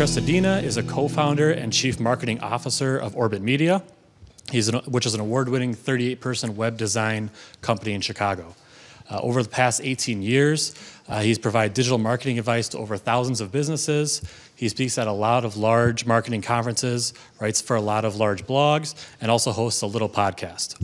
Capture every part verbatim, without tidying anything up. Crestodina is a co-founder and chief marketing officer of Orbit Media, he's an, which is an award-winning thirty-eight person web design company in Chicago. Uh, over the past eighteen years, uh, he's provided digital marketing advice to over thousands of businesses. He speaks at a lot of large marketing conferences, writes for a lot of large blogs, and also hosts a little podcast.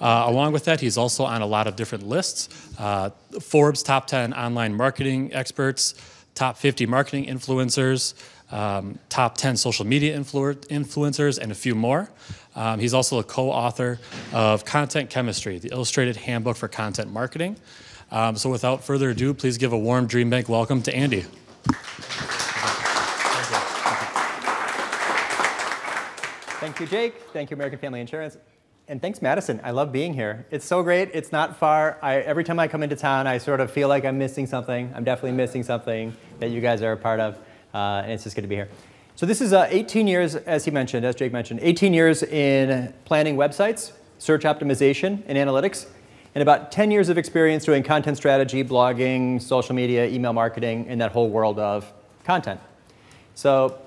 Uh, along with that, he's also on a lot of different lists. Uh, Forbes top ten online marketing experts, top fifty marketing influencers, um, top ten social media influ influencers, and a few more. Um, he's also a co-author of Content Chemistry, the illustrated handbook for content marketing. Um, so without further ado, please give a warm DreamBank welcome to Andy. Thank you, Jake. Thank you, American Family Insurance. And thanks, Madison. I love being here. It's so great. It's not far. I, every time I come into town, I sort of feel like I'm missing something. I'm definitely missing something that you guys are a part of, uh, and it's just good to be here. So this is uh, eighteen years, as he mentioned, as Jake mentioned, eighteen years in planning websites, search optimization, and analytics, and about ten years of experience doing content strategy, blogging, social media, email marketing, and that whole world of content. So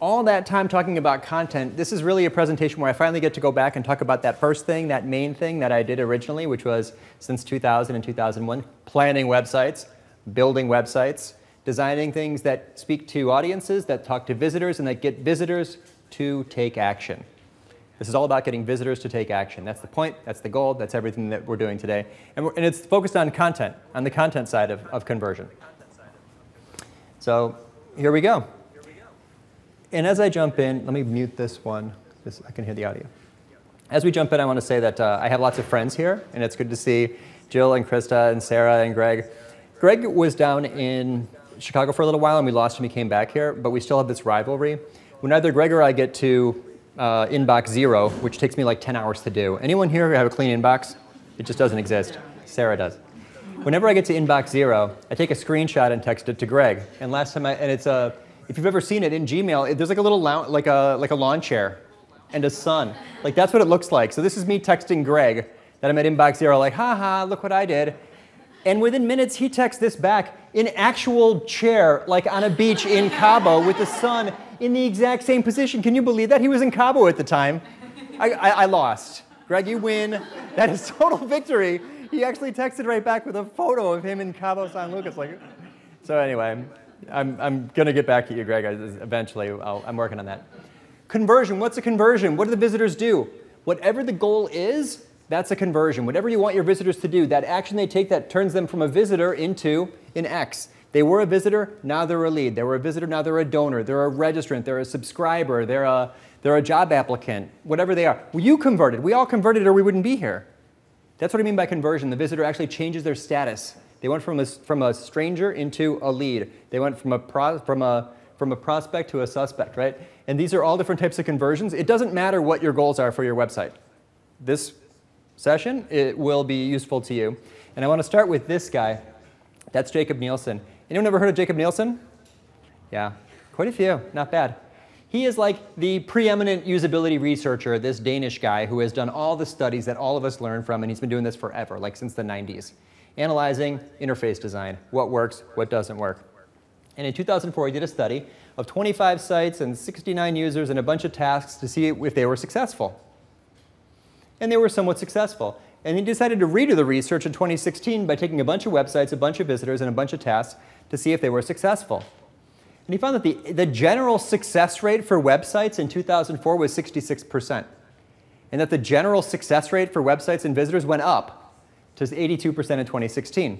all that time talking about content, this is really a presentation where I finally get to go back and talk about that first thing, that main thing that I did originally, which was since two thousand and two thousand one, planning websites, building websites, designing things that speak to audiences, that talk to visitors, and that get visitors to take action. This is all about getting visitors to take action. That's the point, that's the goal, that's everything that we're doing today. And, we're, and it's focused on content, on the content side of, of conversion. So here we go. And as I jump in, let me mute this one. This, I can hear the audio. As we jump in, I want to say that uh, I have lots of friends here, and it's good to see Jill and Krista and Sarah and Greg. Greg was down in Chicago for a little while, and we lost him. He came back here, but we still have this rivalry. When either Greg or I get to uh, inbox zero, which takes me like ten hours to do. Anyone here have a clean inbox? It just doesn't exist. Sarah does. Whenever I get to inbox zero, I take a screenshot and text it to Greg. And last time, I, and it's a. Uh, If you've ever seen it in Gmail, it, there's like a little lounge, like a like a lawn chair, and a sun. Like that's what it looks like. So this is me texting Greg that I'm at inbox zero, like haha, look what I did. And within minutes, he texts this back in actual chair, like on a beach in Cabo with the sun in the exact same position. Can you believe that? He was in Cabo at the time. I, I, I lost. Greg, you win. That is total victory. He actually texted right back with a photo of him in Cabo San Lucas. Like, so anyway. I'm, I'm going to get back at you, Greg, eventually. I'll, I'm working on that. Conversion. What's a conversion? What do the visitors do? Whatever the goal is, that's a conversion. Whatever you want your visitors to do, that action they take that turns them from a visitor into an X. They were a visitor, now they're a lead. They were a visitor, now they're a donor. They're a registrant. They're a subscriber. They're a, they're a job applicant. Whatever they are. Well, you converted. We all converted or we wouldn't be here. That's what I mean by conversion. The visitor actually changes their status. They went from a, from a stranger into a lead. They went from a, pro, from, a, from a prospect to a suspect, right? And these are all different types of conversions. It doesn't matter what your goals are for your website. This session, it will be useful to you. And I want to start with this guy. That's Jakob Nielsen. Anyone ever heard of Jakob Nielsen? Yeah, quite a few, not bad. He is like the preeminent usability researcher, this Danish guy who has done all the studies that all of us learn from, and he's been doing this forever, like since the nineties. Analyzing interface design, what works, what doesn't work. And in two thousand four, he did a study of twenty-five sites and sixty-nine users and a bunch of tasks to see if they were successful. And they were somewhat successful. And he decided to redo the research in twenty sixteen by taking a bunch of websites, a bunch of visitors, and a bunch of tasks to see if they were successful. And he found that the, the general success rate for websites in two thousand four was sixty-six percent. And that the general success rate for websites and visitors went up to eighty-two percent in twenty sixteen.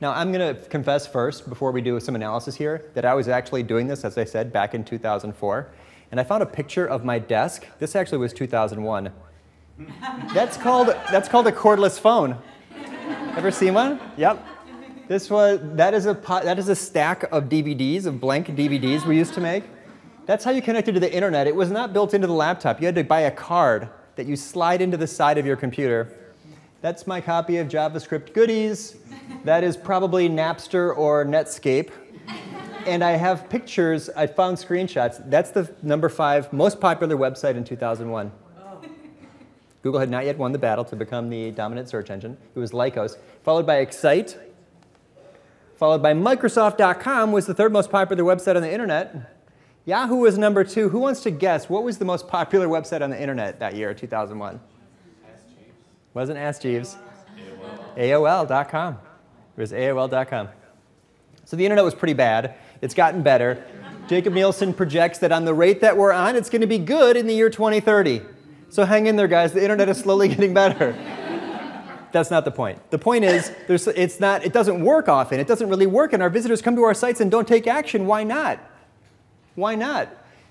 Now, I'm going to confess first, before we do some analysis here, that I was actually doing this, as I said, back in two thousand four. And I found a picture of my desk. This actually was two thousand one. That's called, that's called a cordless phone. Ever seen one? Yep. This was, that is a, that is a stack of D V Ds, of blank D V Ds we used to make. That's how you connected to the internet. It was not built into the laptop. You had to buy a card that you slide into the side of your computer. That's my copy of JavaScript Goodies. That is probably Napster or Netscape. And I have pictures. I found screenshots. That's the number five most popular website in two thousand one. Oh. Google had not yet won the battle to become the dominant search engine. It was Lycos, followed by Excite, followed by Microsoft dot com was the third most popular website on the internet. Yahoo was number two. Who wants to guess what was the most popular website on the internet that year, two thousand one? Ask Jeeves. Wasn't Ask Jeeves. A O L dot com. It was A O L dot com. So the internet was pretty bad. It's gotten better. Jakob Nielsen projects that on the rate that we're on, it's going to be good in the year twenty thirty. So hang in there, guys. The internet is slowly getting better. That's not the point. The point is, there's, it's not, it doesn't work often. It doesn't really work, and our visitors come to our sites and don't take action. Why not? Why not?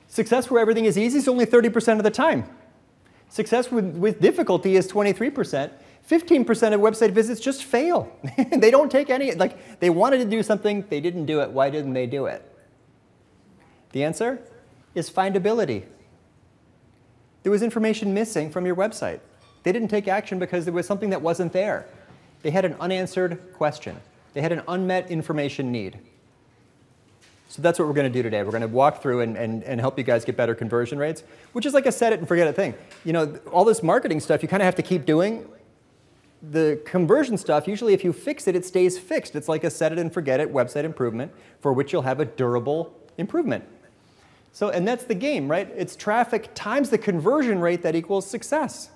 Success where everything is easy is only thirty percent of the time. Success with, with difficulty is twenty-three percent. fifteen percent of website visits just fail. They don't take any, like, they wanted to do something, they didn't do it. Why didn't they do it? The answer is findability. There was information missing from your website. They didn't take action because there was something that wasn't there. They had an unanswered question. They had an unmet information need. So that's what we're going to do today. We're going to walk through and, and, and help you guys get better conversion rates, which is like a set it and forget it thing. You know, all this marketing stuff you kind of have to keep doing. The conversion stuff, usually if you fix it, it stays fixed. It's like a set it and forget it website improvement for which you'll have a durable improvement. So, and that's the game, right? It's traffic times the conversion rate that equals success.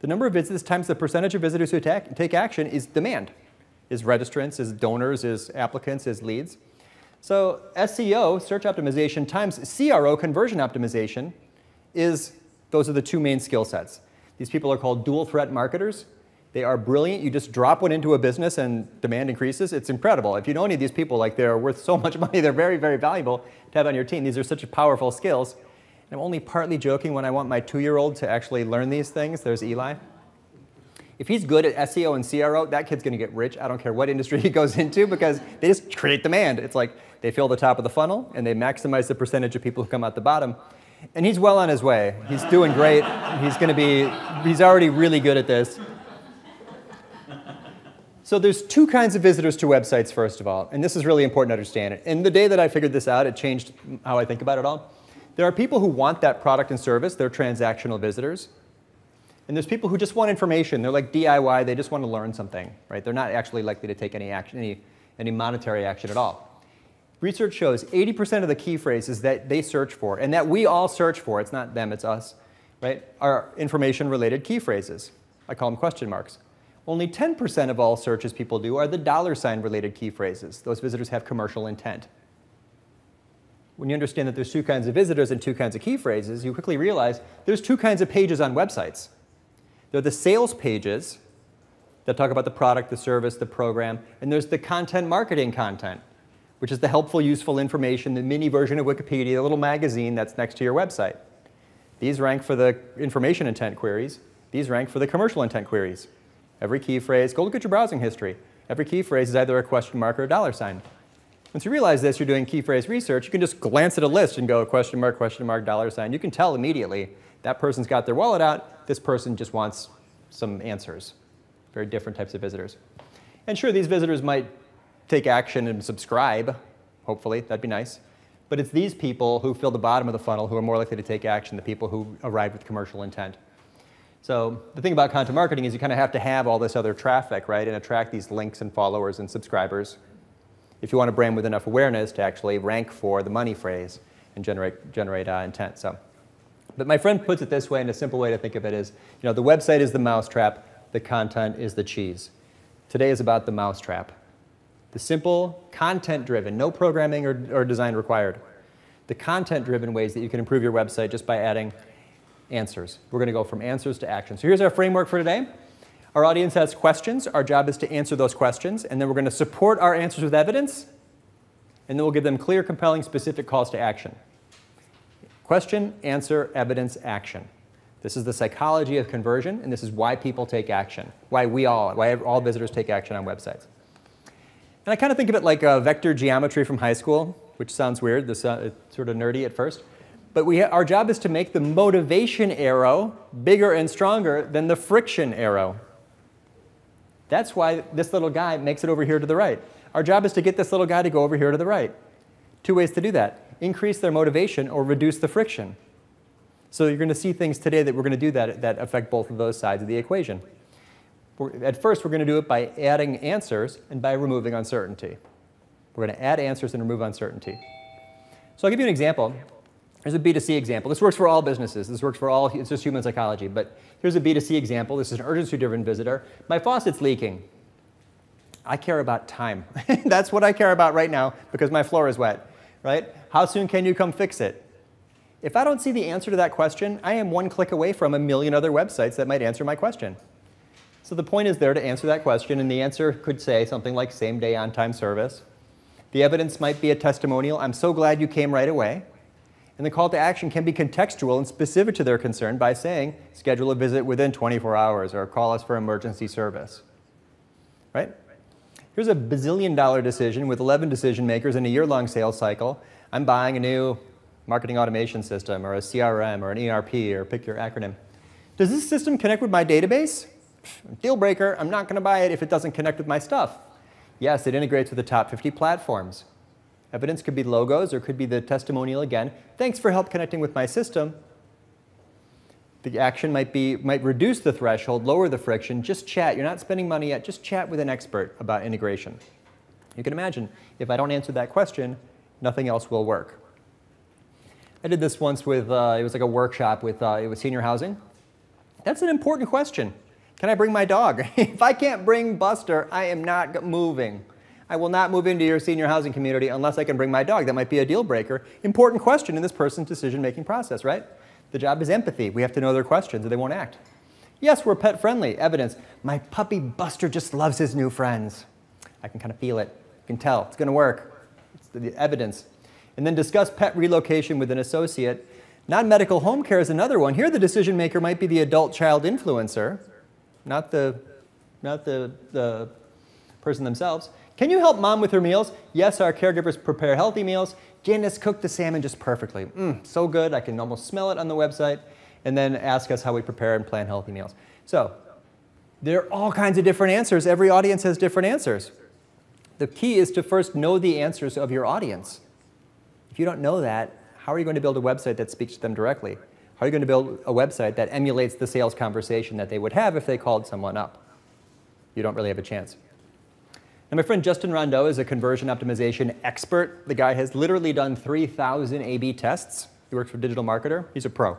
The number of visits times the percentage of visitors who take action is demand, is registrants, is donors, is applicants, is leads. So S E O, search optimization, times C R O, conversion optimization, is, those are the two main skill sets. These people are called dual threat marketers. They are brilliant. You just drop one into a business and demand increases. It's incredible. If you know any of these people, like, they're worth so much money. They're very, very valuable to have on your team. These are such powerful skills. And I'm only partly joking when I want my two-year-old to actually learn these things. There's Eli. If he's good at S E O and C R O, that kid's going to get rich. I don't care what industry he goes into, because they just create demand. It's like they fill the top of the funnel, and they maximize the percentage of people who come out the bottom. And he's well on his way. He's doing great. He's going to be, he's already really good at this. So there's two kinds of visitors to websites, first of all, and this is really important to understand it. And the day that I figured this out, it changed how I think about it all. There are people who want that product and service. They're transactional visitors. And there's people who just want information. They're like D I Y. They just want to learn something, right? They're not actually likely to take any action, any, any monetary action at all. Research shows eighty percent of the key phrases that they search for, and that we all search for, it's not them, it's us, right, are information-related key phrases. I call them question marks. Only ten percent of all searches people do are the dollar sign related key phrases. Those visitors have commercial intent. When you understand that there's two kinds of visitors and two kinds of key phrases, you quickly realize there's two kinds of pages on websites. There are the sales pages that talk about the product, the service, the program, and there's the content marketing content, which is the helpful, useful information, the mini version of Wikipedia, the little magazine that's next to your website. These rank for the information intent queries. These rank for the commercial intent queries. Every key phrase, go look at your browsing history. Every key phrase is either a question mark or a dollar sign. Once you realize this, you're doing key phrase research, you can just glance at a list and go question mark, question mark, dollar sign. You can tell immediately that person's got their wallet out, this person just wants some answers. Very different types of visitors. And sure, these visitors might take action and subscribe, hopefully, that'd be nice. But it's these people who fill the bottom of the funnel who are more likely to take action, the people who arrive with commercial intent. So the thing about content marketing is you kind of have to have all this other traffic, right, and attract these links and followers and subscribers if you want a brand with enough awareness to actually rank for the money phrase and generate, generate uh, intent. So, but my friend puts it this way, and a simple way to think of it is, you know, the website is the mousetrap, the content is the cheese. Today is about the mousetrap. The simple, content-driven, no programming or, or design required. The content-driven ways that you can improve your website just by adding answers. We're going to go from answers to action. So here's our framework for today. Our audience has questions. Our job is to answer those questions, and then we're going to support our answers with evidence, and then we'll give them clear, compelling, specific calls to action. Question, answer, evidence, action. This is the psychology of conversion, and this is why people take action, why we all, why all visitors take action on websites. And I kind of think of it like a vector geometry from high school, which sounds weird. This, uh, it's sort of nerdy at first. But we, our job is to make the motivation arrow bigger and stronger than the friction arrow. That's why this little guy makes it over here to the right. Our job is to get this little guy to go over here to the right. Two ways to do that. Increase their motivation or reduce the friction. So you're going to see things today that we're going to do that, that affect both of those sides of the equation. We're, at first, we're going to do it by adding answers and by removing uncertainty. We're going to add answers and remove uncertainty. So I'll give you an example. Here's a B two C example. This works for all businesses. This works for all, it's just human psychology. But here's a B two C example. This is an urgency-driven visitor. My faucet's leaking. I care about time. That's what I care about right now because my floor is wet, right? How soon can you come fix it? If I don't see the answer to that question, I am one click away from a million other websites that might answer my question. So the point is there to answer that question, and the answer could say something like same-day on-time service. The evidence might be a testimonial. I'm so glad you came right away. And the call to action can be contextual and specific to their concern by saying, schedule a visit within twenty-four hours or call us for emergency service, right? Here's a bazillion dollar decision with eleven decision makers in a year-long sales cycle. I'm buying a new marketing automation system or a C R M or an E R P or pick your acronym. Does this system connect with my database? Deal breaker, I'm not going to buy it if it doesn't connect with my stuff. Yes, it integrates with the top fifty platforms. Evidence could be logos or could be the testimonial again. Thanks for help connecting with my system. The action might be, might reduce the threshold, lower the friction. Just chat. You're not spending money yet. Just chat with an expert about integration. You can imagine, if I don't answer that question, nothing else will work. I did this once with, uh, it was like a workshop with, uh, it was senior housing. That's an important question. Can I bring my dog? If I can't bring Buster, I am not moving. I will not move into your senior housing community unless I can bring my dog. That might be a deal breaker. Important question in this person's decision-making process, right? The job is empathy. We have to know their questions or they won't act. Yes, we're pet-friendly. Evidence. My puppy Buster just loves his new friends. I can kind of feel it. I can tell. It's going to work. It's the evidence. And then discuss pet relocation with an associate. Non-medical home care is another one. Here the decision-maker might be the adult-child influencer. Not the, not the, the person themselves. Can you help mom with her meals? Yes, our caregivers prepare healthy meals. Janice cooked the salmon just perfectly. Mm, so good, I can almost smell it on the website. And then ask us how we prepare and plan healthy meals. So there are all kinds of different answers. Every audience has different answers. The key is to first know the answers of your audience. If you don't know that, how are you going to build a website that speaks to them directly? How are you going to build a website that emulates the sales conversation that they would have if they called someone up? You don't really have a chance. Now, my friend Justin Rondeau is a conversion optimization expert. The guy has literally done three thousand A B tests. He works for Digital Marketer. He's a pro.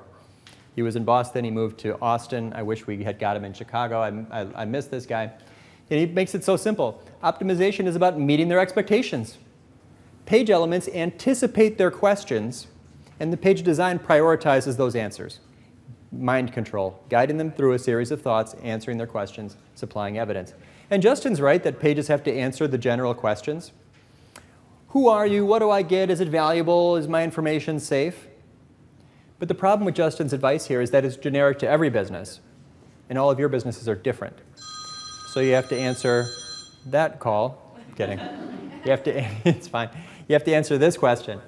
He was in Boston. He moved to Austin. I wish we had got him in Chicago. I, I, I miss this guy. And he makes it so simple. Optimization is about meeting their expectations. Page elements anticipate their questions, and the page design prioritizes those answers. Mind control, guiding them through a series of thoughts, answering their questions, supplying evidence. And Justin's right that pages have to answer the general questions. Who are you? What do I get? Is it valuable? Is my information safe? But the problem with Justin's advice here is that it's generic to every business, and all of your businesses are different. So you have to answer that call. I'm kidding. You have to, it's fine. You have to answer this question.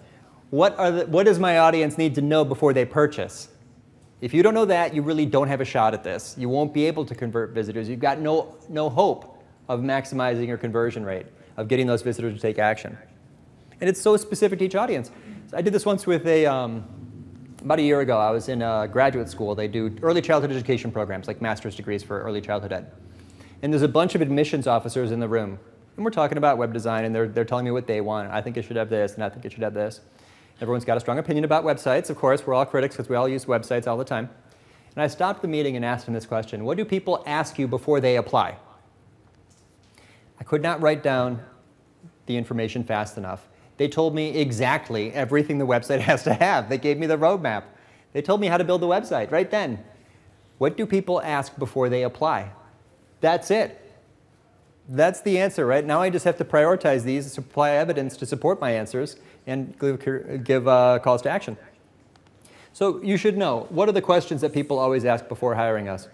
What, are the, what does my audience need to know before they purchase? If you don't know that, you really don't have a shot at this. You won't be able to convert visitors. You've got no, no hope of maximizing your conversion rate, of getting those visitors to take action. And it's so specific to each audience. So I did this once with a, um, about a year ago. I was in uh, graduate school. They do early childhood education programs, like master's degrees for early childhood ed. And there's a bunch of admissions officers in the room. And we're talking about web design, and they're, they're telling me what they want. I think it should have this, and I think it should have this. Everyone's got a strong opinion about websites. Of course, we're all critics because we all use websites all the time. And I stopped the meeting and asked them this question. What do people ask you before they apply? I could not write down the information fast enough. They told me exactly everything the website has to have. They gave me the roadmap. They told me how to build the website right then. What do people ask before they apply? That's it. That's the answer, right? Now I just have to prioritize these and supply evidence to support my answers and give, give uh, calls to action. So you should know, what are the questions that people always ask before hiring us?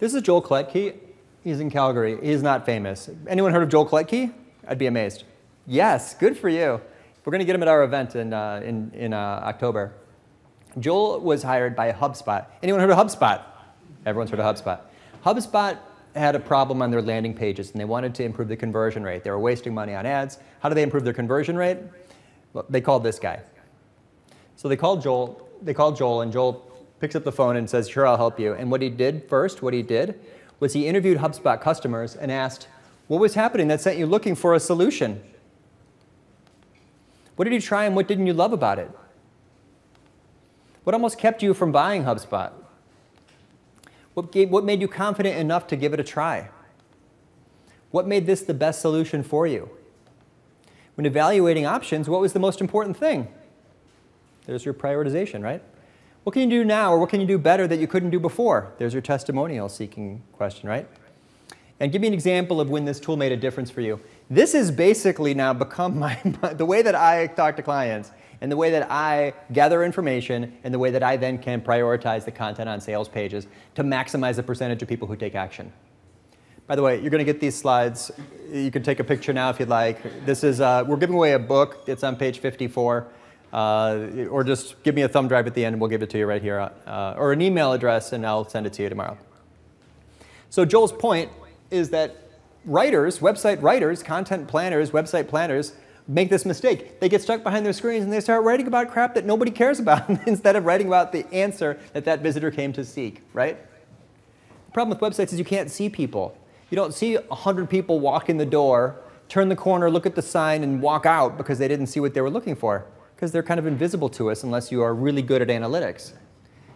This is Joel Klettke. He's in Calgary. He's not famous. Anyone heard of Joel Klettke? I'd be amazed. Yes, good for you. We're going to get him at our event in, uh, in, in uh, October. Joel was hired by HubSpot. Anyone heard of HubSpot? Everyone's heard of HubSpot. HubSpot had a problem on their landing pages, and they wanted to improve the conversion rate. They were wasting money on ads. How do they improve their conversion rate? Well, they called this guy. So they called Joel, they called Joel, and Joel picks up the phone and says, sure, I'll help you. And what he did first, what he did, was he interviewed HubSpot customers and asked, what was happening that sent you looking for a solution? What did you try and what didn't you love about it? What almost kept you from buying HubSpot? What, gave, what made you confident enough to give it a try? What made this the best solution for you? When evaluating options, what was the most important thing? There's your prioritization, right? What can you do now or what can you do better that you couldn't do before? There's your testimonial seeking question, right? And give me an example of when this tool made a difference for you. This has basically now become my, my, the way that I talk to clients and the way that I gather information and the way that I then can prioritize the content on sales pages to maximize the percentage of people who take action. By the way, you're going to get these slides. You can take a picture now if you'd like. This is, uh, we're giving away a book. It's on page fifty-four. Uh, or just give me a thumb drive at the end and we'll give it to you right here. Uh, or an email address and I'll send it to you tomorrow. So Joel's point is that writers, website writers, content planners, website planners make this mistake. They get stuck behind their screens and they start writing about crap that nobody cares about instead of writing about the answer that that visitor came to seek, right? The problem with websites is you can't see people. You don't see a hundred people walk in the door, turn the corner, look at the sign, and walk out because they didn't see what they were looking for, because they're kind of invisible to us unless you are really good at analytics.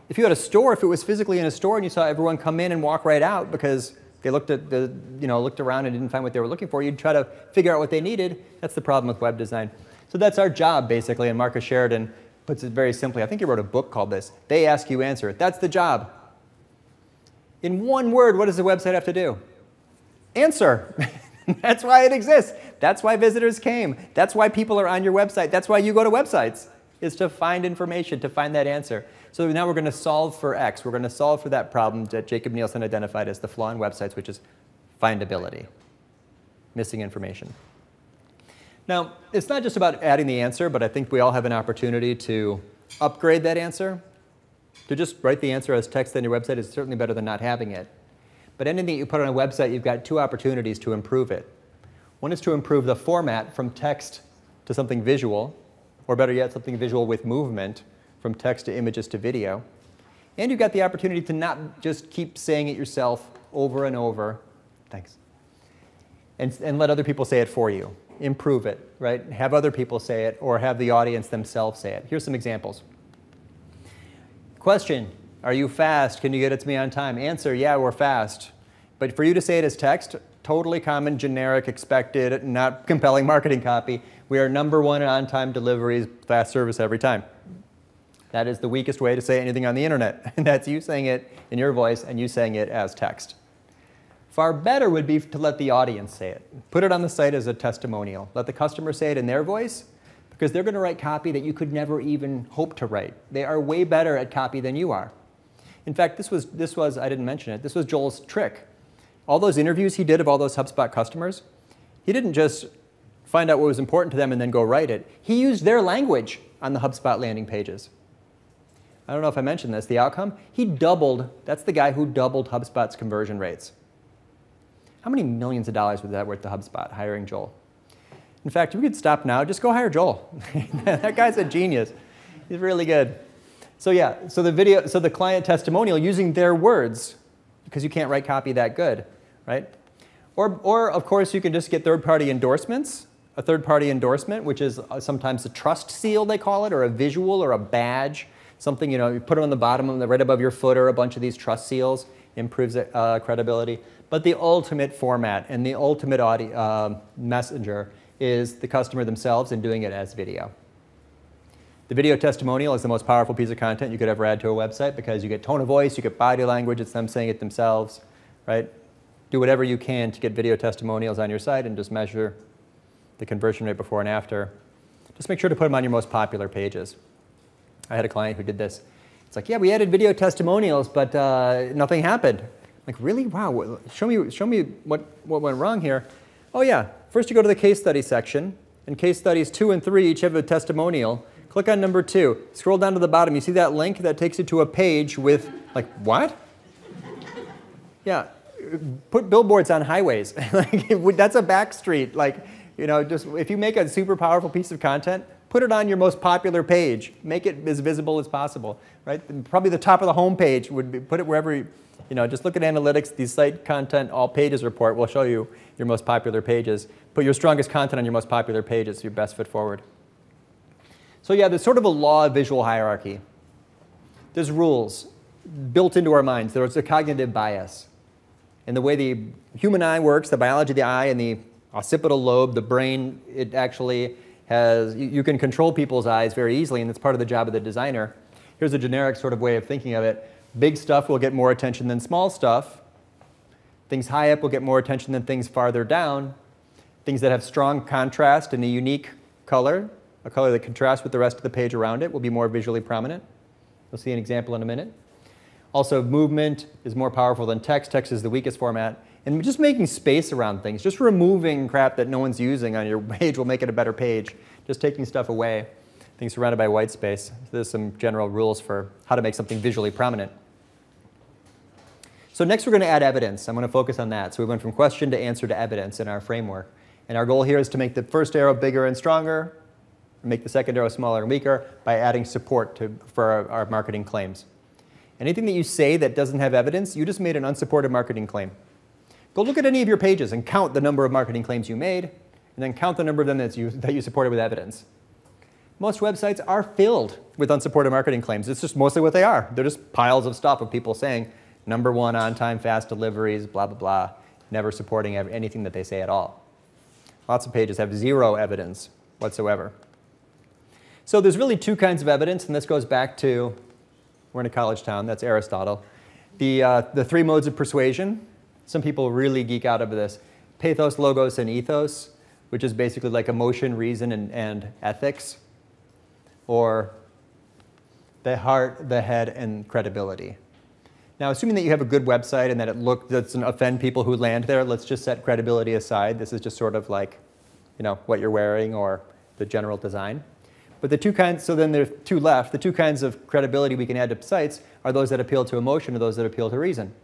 If you had a store, if it was physically in a store and you saw everyone come in and walk right out because they looked at the, you know, looked around and didn't find what they were looking for, you'd try to figure out what they needed. That's the problem with web design. So that's our job, basically, and Marcus Sheridan puts it very simply. I think he wrote a book called this. They ask, you answer it. That's the job. In one word, what does the website have to do? Answer. That's why it exists. That's why visitors came. That's why people are on your website. That's why you go to websites, is to find information, to find that answer. So now we're going to solve for X. We're going to solve for that problem that Jakob Nielsen identified as the flaw in websites, which is findability, missing information. Now, it's not just about adding the answer, but I think we all have an opportunity to upgrade that answer. To just write the answer as text on your website is certainly better than not having it. But anything you put on a website, you've got two opportunities to improve it. One is to improve the format from text to something visual, or better yet, something visual with movement, from text to images to video. And you've got the opportunity to not just keep saying it yourself over and over, thanks, and, and let other people say it for you. Improve it, right? Have other people say it, or have the audience themselves say it. Here's some examples. Question. Are you fast? Can you get it to me on time? Answer, yeah, we're fast. But for you to say it as text, totally common, generic, expected, not compelling marketing copy. We are number one in on-time deliveries, fast service every time. That is the weakest way to say anything on the internet. And that's you saying it in your voice and you saying it as text. Far better would be to let the audience say it. Put it on the site as a testimonial. Let the customer say it in their voice, because they're going to write copy that you could never even hope to write. They are way better at copy than you are. In fact, this was, this was, I didn't mention it, this was Joel's trick. All those interviews he did of all those HubSpot customers, he didn't just find out what was important to them and then go write it. He used their language on the HubSpot landing pages. I don't know if I mentioned this, the outcome, he doubled, that's the guy who doubled HubSpot's conversion rates. How many millions of dollars was that worth to HubSpot, hiring Joel? In fact, if we could stop now, just go hire Joel. That guy's a genius. He's really good. So yeah, so the video, so the client testimonial using their words, because you can't write copy that good, right? Or, or of course, you can just get third-party endorsements. A third-party endorsement, which is sometimes a trust seal they call it, or a visual, or a badge, something you know you put it on the bottom of the right above your footer. A bunch of these trust seals improves uh, credibility. But the ultimate format and the ultimate audio, uh, messenger is the customer themselves and doing it as video. The video testimonial is the most powerful piece of content you could ever add to a website because you get tone of voice, you get body language, it's them saying it themselves, right? Do whatever you can to get video testimonials on your site and just measure the conversion rate before and after. Just make sure to put them on your most popular pages. I had a client who did this. It's like, yeah, we added video testimonials, but uh, nothing happened. I'm like, really? Wow, show me, show me what, what went wrong here. Oh yeah, first you go to the case study section, and case studies two and three each have a testimonial. Click on number two. Scroll down to the bottom. You see that link that takes you to a page with, like, what? Yeah, put billboards on highways. Like, that's a back street. Like, you know, just if you make a super powerful piece of content, Put it on your most popular page. Make it as visible as possible, right? Probably the top of the home page would be, put it wherever, you, you know, just look at analytics, the site content, all pages report will show you your most popular pages. Put your strongest content on your most popular pages, your best foot forward. So yeah, there's sort of a law of visual hierarchy. There's rules built into our minds. There's a cognitive bias. And the way the human eye works, the biology of the eye and the occipital lobe, the brain, it actually has, you, you can control people's eyes very easily, and it's part of the job of the designer. Here's a generic sort of way of thinking of it. Big stuff will get more attention than small stuff. Things high up will get more attention than things farther down. Things that have strong contrast and a unique color, a color that contrasts with the rest of the page around it, will be more visually prominent. We'll see an example in a minute. Also, movement is more powerful than text. Text is the weakest format. And just making space around things, just removing crap that no one's using on your page will make it a better page. Just taking stuff away, things surrounded by white space. So there's some general rules for how to make something visually prominent. So next we're going to add evidence. I'm going to focus on that. So we went from question to answer to evidence in our framework. And our goal here is to make the first arrow bigger and stronger, make the second arrow smaller and weaker by adding support to, for our, our marketing claims. Anything that you say that doesn't have evidence, you just made an unsupported marketing claim. Go look at any of your pages and count the number of marketing claims you made, and then count the number of them that you, that you supported with evidence. Most websites are filled with unsupported marketing claims. It's just mostly what they are. They're just piles of stuff of people saying, number one, on-time, fast deliveries, blah, blah, blah, never supporting anything that they say at all. Lots of pages have zero evidence whatsoever. So there's really two kinds of evidence, and this goes back to, we're in a college town, that's Aristotle, the, uh, the three modes of persuasion. Some people really geek out over this. Pathos, logos, and ethos, which is basically like emotion, reason, and, and ethics. Or the heart, the head, and credibility. Now, assuming that you have a good website and that it look, doesn't offend people who land there, let's just set credibility aside. This is just sort of like, you know, what you're wearing or the general design. But the two kinds, so then there are two left. The two kinds of credibility we can add to sites are those that appeal to emotion or those that appeal to reason.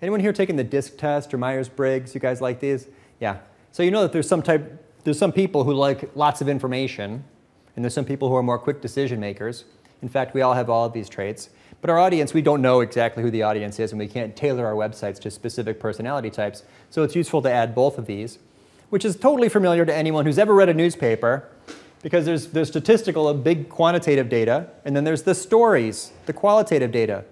Anyone here taking the DISC test or Myers-Briggs? You guys like these? Yeah. So you know that there's some type, there's some people who like lots of information, and there's some people who are more quick decision makers. In fact, we all have all of these traits. But our audience, we don't know exactly who the audience is, and we can't tailor our websites to specific personality types. So it's useful to add both of these, which is totally familiar to anyone who's ever read a newspaper. Because there's, there's statistical, big quantitative data, and then there's the stories, the qualitative data.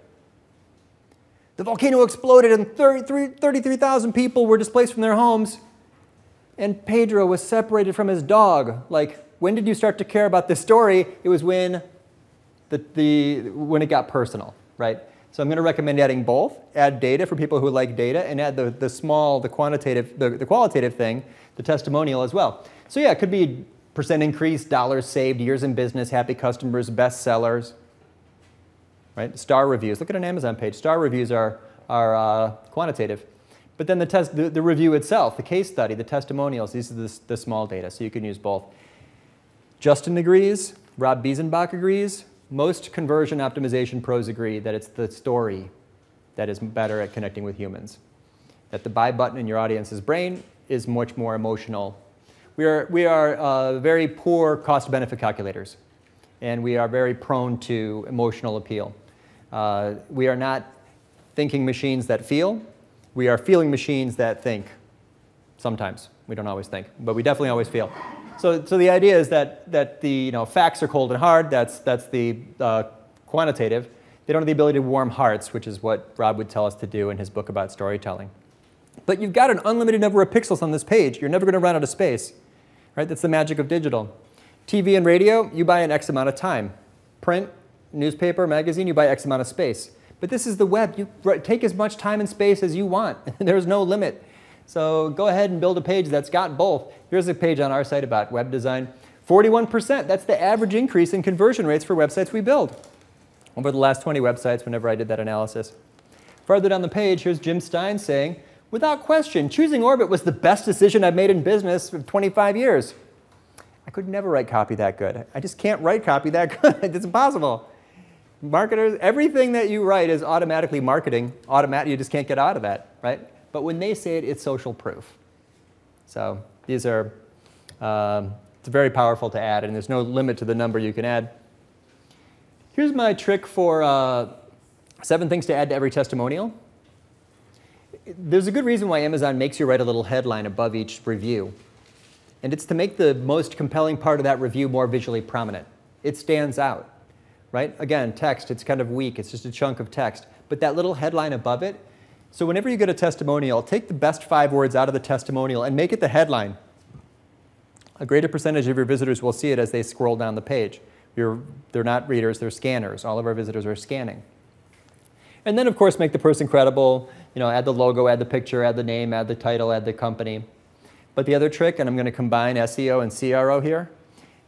The volcano exploded and thirty-three thousand people were displaced from their homes, and Pedro was separated from his dog. Like, when did you start to care about this story? It was when, the, the, when it got personal, right? So I'm going to recommend adding both. Add data for people who like data, and add the, the small, the quantitative, the, the qualitative thing, the testimonial as well. So yeah, it could be percent increase, dollars saved, years in business, happy customers, best sellers, right? Star reviews. Look at an Amazon page. Star reviews are, are uh, quantitative. But then the, test, the, the review itself, the case study, the testimonials, these are the, the small data, so you can use both. Justin agrees. Rob Biesenbach agrees. Most conversion optimization pros agree that it's the story that is better at connecting with humans, that the buy button in your audience's brain is much more emotional. We are, we are uh, very poor cost-benefit calculators, and we are very prone to emotional appeal. Uh, we are not thinking machines that feel. We are feeling machines that think. Sometimes. We don't always think, but we definitely always feel. So, so the idea is that, that the you know, facts are cold and hard. That's, that's the uh, quantitative. They don't have the ability to warm hearts, which is what Rob would tell us to do in his book about storytelling. But you've got an unlimited number of pixels on this page. You're never going to run out of space. Right? That's the magic of digital. T V and radio, you buy an X amount of time. Print, newspaper, magazine, you buy X amount of space. But this is the web. You take as much time and space as you want. There's no limit. So go ahead and build a page that's got both. Here's a page on our site about web design. forty-one percent, that's the average increase in conversion rates for websites we build. Over the last twenty websites, whenever I did that analysis. Further down the page, here's Jim Stein saying, without question, choosing Orbit was the best decision I've made in business for twenty-five years. I could never write copy that good. I just can't write copy that good. It's impossible. Marketers, everything that you write is automatically marketing. Automat- you just can't get out of that, right? But when they say it, it's social proof. So these are um, It's very powerful to add, and there's no limit to the number you can add. Here's my trick for uh, seven things to add to every testimonial. There's a good reason why Amazon makes you write a little headline above each review, and it's to make the most compelling part of that review more visually prominent. It stands out, right? Again, text, it's kind of weak. It's just a chunk of text, but that little headline above it. So whenever you get a testimonial, take the best five words out of the testimonial and make it the headline. A greater percentage of your visitors will see it as they scroll down the page. You're, they're not readers, they're scanners. All of our visitors are scanning. And then, of course, make the person credible. You know, add the logo, add the picture, add the name, add the title, add the company. But the other trick, and I'm going to combine S E O and C R O here,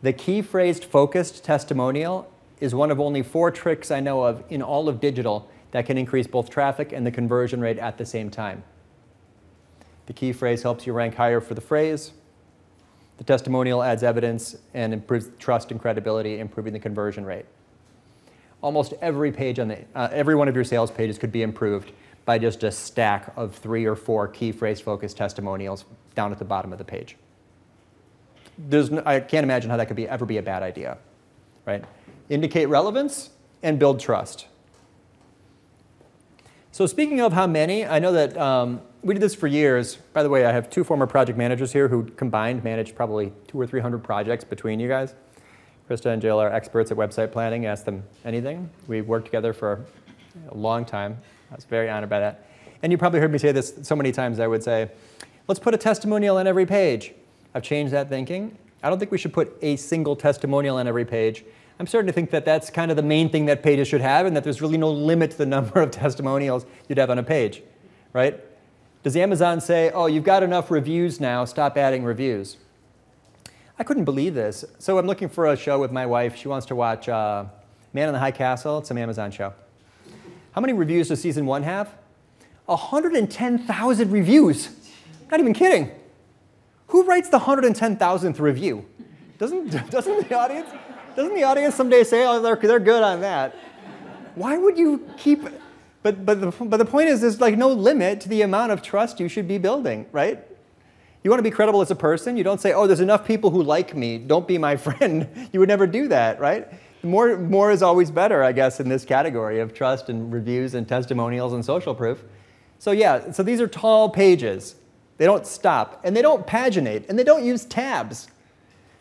the key phrased focused testimonial is one of only four tricks I know of in all of digital that can increase both traffic and the conversion rate at the same time. The key phrase helps you rank higher for the phrase. The testimonial adds evidence and improves trust and credibility, improving the conversion rate. Almost every page on the, uh, every one of your sales pages could be improved by just a stack of three or four key phrase-focused testimonials down at the bottom of the page. There's no, I can't imagine how that could be, ever be a bad idea, right? Indicate relevance and build trust. So speaking of how many, I know that um, we did this for years. By the way, I have two former project managers here who combined managed probably two or three hundred projects between you guys. Krista and Jill are experts at website planning. Ask them anything. We worked together for a long time. I was very honored by that. And you probably heard me say this so many times. I would say, let's put a testimonial on every page. I've changed that thinking. I don't think we should put a single testimonial on every page. I'm starting to think that that's kind of the main thing that pages should have, and that there's really no limit to the number of testimonials you'd have on a page, right? Does Amazon say, oh, you've got enough reviews now, stop adding reviews? I couldn't believe this. So I'm looking for a show with my wife. She wants to watch uh, Man in the High Castle. It's an Amazon show. How many reviews does season one have? one hundred ten thousand reviews. Not even kidding. Who writes the one hundred ten thousandth review? Doesn't, doesn't the audience... Doesn't the audience someday say, oh, they're, they're good on that? Why would you keep, but, but, the, but the point is there's like no limit to the amount of trust you should be building, right? You want to be credible as a person. You don't say, oh, there's enough people who like me. Don't be my friend. You would never do that, right? More, more is always better, I guess, in this category of trust and reviews and testimonials and social proof. So yeah, so these are tall pages. They don't stop, and they don't paginate, and they don't use tabs.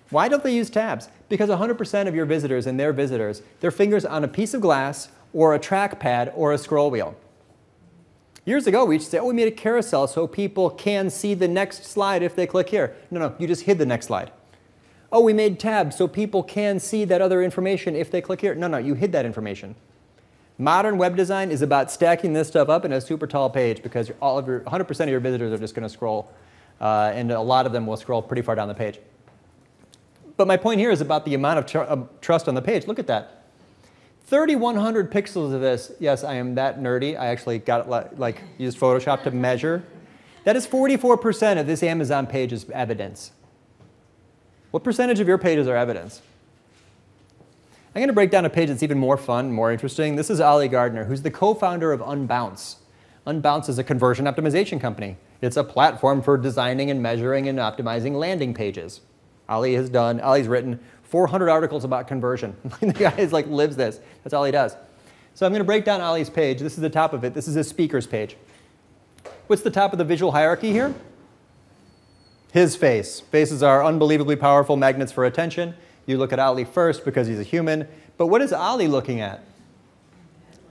Why don't they use tabs? Because one hundred percent of your visitors and their visitors, their fingers on a piece of glass or a trackpad or a scroll wheel. Years ago, we used to say, oh, we made a carousel so people can see the next slide if they click here. No, no, you just hid the next slide. Oh, we made tabs so people can see that other information if they click here. No, no, you hid that information. Modern web design is about stacking this stuff up in a super tall page because all of your, one hundred percent of your visitors are just going to scroll, uh, and a lot of them will scroll pretty far down the page. But my point here is about the amount of tr uh, trust on the page. Look at that. thirty-one hundred pixels of this. Yes, I am that nerdy. I actually got it li like used Photoshop to measure. That is forty-four percent of this Amazon page's evidence. What percentage of your pages are evidence? I'm going to break down a page that's even more fun, more interesting. This is Oli Gardner, who's the co-founder of Unbounce. Unbounce is a conversion optimization company. It's a platform for designing and measuring and optimizing landing pages. Oli has done, Oli's written four hundred articles about conversion. The guy is like, lives this. That's all he does. So I'm going to break down Oli's page. This is the top of it. This is his speaker's page. What's the top of the visual hierarchy here? His face. Faces are unbelievably powerful magnets for attention. You look at Oli first because he's a human. But what is Oli looking at?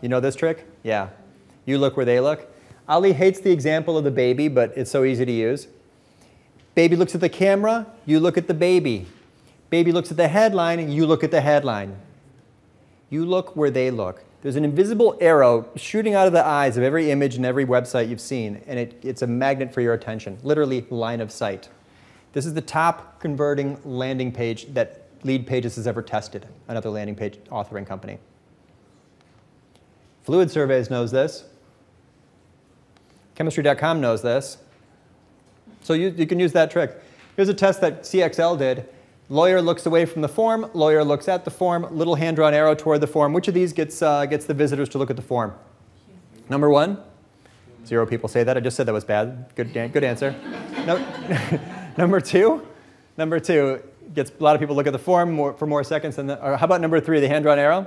You know this trick? Yeah. You look where they look. Oli hates the example of the baby, but it's so easy to use. Baby looks at the camera, you look at the baby. Baby looks at the headline, you look at the headline. You look where they look. There's an invisible arrow shooting out of the eyes of every image and every website you've seen, and it, it's a magnet for your attention, literally line of sight. This is the top converting landing page that Leadpages has ever tested, another landing page authoring company. Fluid Surveys knows this. Chemistry dot com knows this. So you, you can use that trick. Here's a test that C X L did. Lawyer looks away from the form. Lawyer looks at the form. Little hand-drawn arrow toward the form. Which of these gets, uh, gets the visitors to look at the form? Number one. Zero people say that. I just said that was bad. Good, good answer. No, number two. Number two. gets a lot of people look at the form more, for more seconds than the, or how about number three, the hand-drawn arrow?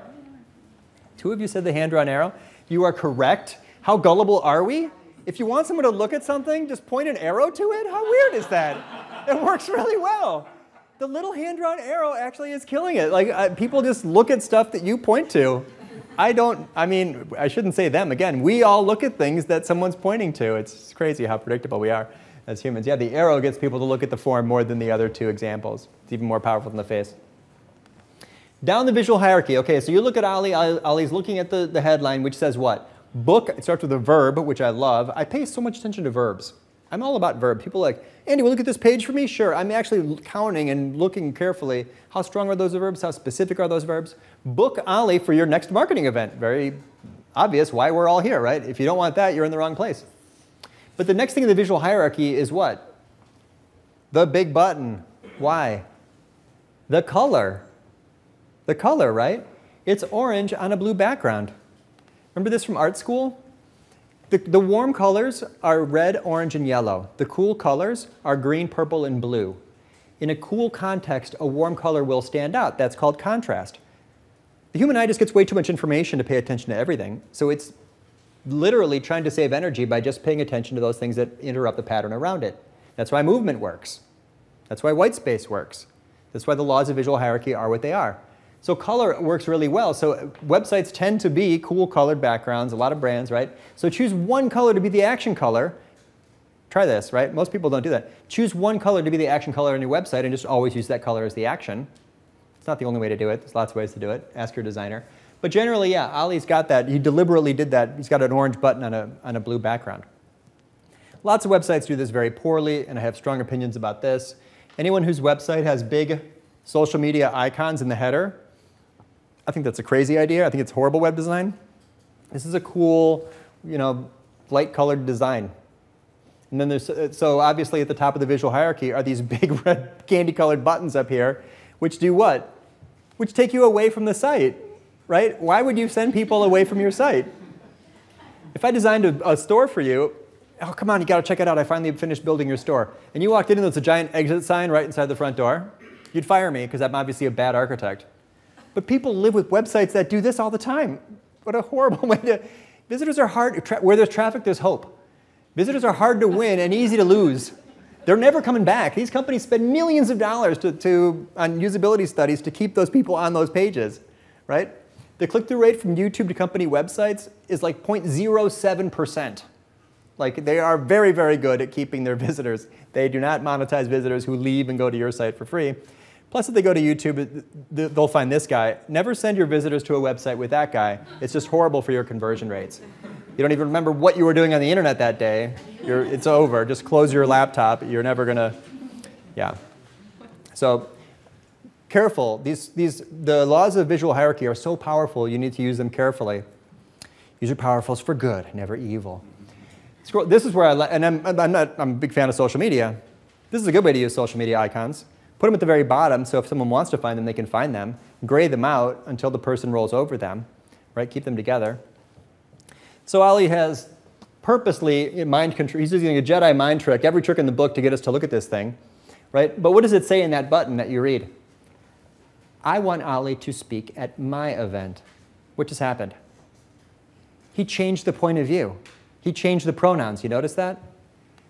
Two of you said the hand-drawn arrow. You are correct. How gullible are we? If you want someone to look at something, just point an arrow to it? How weird is that? It works really well. The little hand-drawn arrow actually is killing it. Like uh, people just look at stuff that you point to. I don't, I mean, I shouldn't say them. Again, we all look at things that someone's pointing to. It's crazy how predictable we are as humans. Yeah, the arrow gets people to look at the form more than the other two examples. It's even more powerful than the face. Down the visual hierarchy. Okay, so you look at Ollie. Ollie's looking at the, the headline, which says what? Book. It starts with a verb, which I love. I pay so much attention to verbs. I'm all about verb. People are like, Andy, will you look at this page for me? Sure. I'm actually counting and looking carefully. How strong are those verbs? How specific are those verbs? Book Ollie for your next marketing event. Very obvious why we're all here, right? If you don't want that, you're in the wrong place. But the next thing in the visual hierarchy is what? The big button. Why? The color. The color, right? It's orange on a blue background. Remember this from art school? The, the warm colors are red, orange, and yellow. The cool colors are green, purple, and blue. In a cool context, a warm color will stand out. That's called contrast. The human eye just gets way too much information to pay attention to everything, so it's literally trying to save energy by just paying attention to those things that interrupt the pattern around it. That's why movement works. That's why white space works. That's why the laws of visual hierarchy are what they are. So color works really well. So websites tend to be cool colored backgrounds, a lot of brands, right? So choose one color to be the action color. Try this, right? Most people don't do that. Choose one color to be the action color on your website and just always use that color as the action. It's not the only way to do it. There's lots of ways to do it. Ask your designer. But generally, yeah, Ollie's got that. He deliberately did that. He's got an orange button on a, on a blue background. Lots of websites do this very poorly, and I have strong opinions about this. Anyone whose website has big social media icons in the header, I think that's a crazy idea. I think it's horrible web design. This is a cool, you know, light-colored design. And then there's, so obviously at the top of the visual hierarchy are these big red candy-colored buttons up here, which do what? Which take you away from the site, right? Why would you send people away from your site? If I designed a, a store for you, oh, come on, you gotta check it out. I finally finished building your store. And you walked in and there's a giant exit sign right inside the front door. You'd fire me because I'm obviously a bad architect. But people live with websites that do this all the time. What a horrible way to... Visitors are hard... Where there's traffic, there's hope. Visitors are hard to win and easy to lose. They're never coming back. These companies spend millions of dollars to, to, on usability studies to keep those people on those pages, right? The click-through rate from YouTube to company websites is like zero point zero seven percent. Like, they are very, very good at keeping their visitors. They do not monetize visitors who leave and go to your site for free. Plus, if they go to YouTube, they'll find this guy. Never send your visitors to a website with that guy. It's just horrible for your conversion rates. You don't even remember what you were doing on the internet that day. You're, it's over. Just close your laptop. You're never going to, yeah. So careful. These, these, the laws of visual hierarchy are so powerful, you need to use them carefully. Use your powerfuls for good, never evil. Scroll, this is where I, and I'm, I'm, not, I'm a big fan of social media. This is a good way to use social media icons. Put them at the very bottom, so if someone wants to find them, they can find them. Gray them out until the person rolls over them, right? Keep them together. So Ollie has purposely mind control. He's using a Jedi mind trick, every trick in the book, to get us to look at this thing, right? But what does it say in that button that you read? I want Ollie to speak at my event. What just happened? He changed the point of view. He changed the pronouns. You notice that?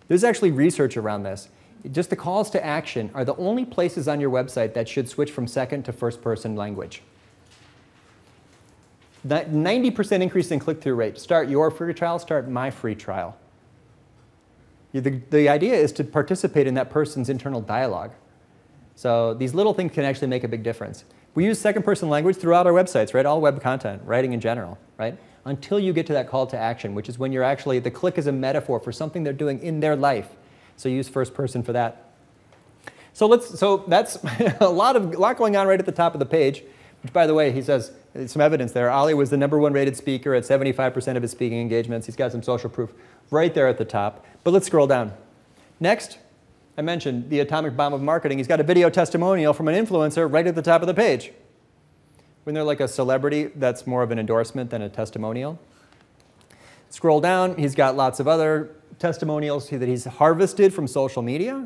There's actually research around this. Just the calls to action are the only places on your website that should switch from second to first person language. That ninety percent increase in click-through rate. Start your free trial, start my free trial. The, the idea is to participate in that person's internal dialogue. So these little things can actually make a big difference. We use second person language throughout our websites, right? All web content, writing in general, right? Until you get to that call to action, which is when you're actually, the click is a metaphor for something they're doing in their life. So use first person for that. So let's. So that's a lot of lot going on right at the top of the page. Which, by the way, he says some evidence there. Ollie was the number one rated speaker at seventy-five percent of his speaking engagements. He's got some social proof right there at the top. But let's scroll down. Next, I mentioned the atomic bomb of marketing. He's got a video testimonial from an influencer right at the top of the page. When they're like a celebrity, that's more of an endorsement than a testimonial. Scroll down. He's got lots of other testimonials that he's harvested from social media.